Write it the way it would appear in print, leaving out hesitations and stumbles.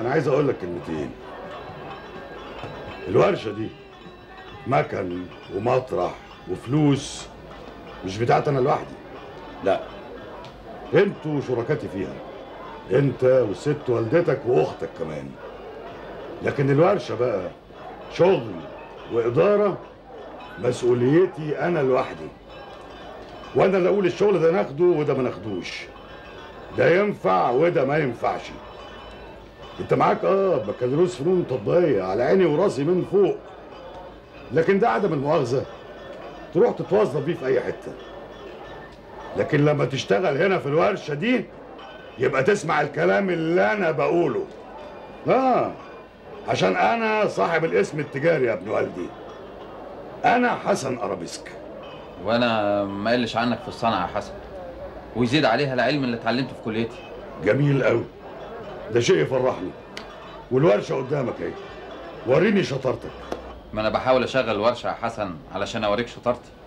انا عايز اقول لك كلمتين. الورشه دي مكن ومطرح وفلوس مش بتاعت انا لوحدي، لا انتوا شركاتي فيها، انت وست والدتك واختك كمان. لكن الورشه بقى شغل واداره مسؤوليتي انا لوحدي، وانا اللي اقول الشغل ده ناخده وده ما ناخدوش، ده ينفع وده ما ينفعش. انت معاك بكالوريوس فنون تطبيقيه على عيني وراسي من فوق، لكن ده عدم المؤاخذه تروح تتوظف بيه في اي حته. لكن لما تشتغل هنا في الورشه دي يبقى تسمع الكلام اللي انا بقوله، عشان انا صاحب الاسم التجاري يا ابن والدي. انا حسن أرابيسكي. وانا ما قلش عنك في الصنعه يا حسن، ويزيد عليها العلم اللي اتعلمته في كليتي. جميل قوي، ده شيء يفرحني. والورشه قدامك اهي، وريني شطارتك. ما انا بحاول اشغل ورشه يا حسن علشان اوريك شطارتي.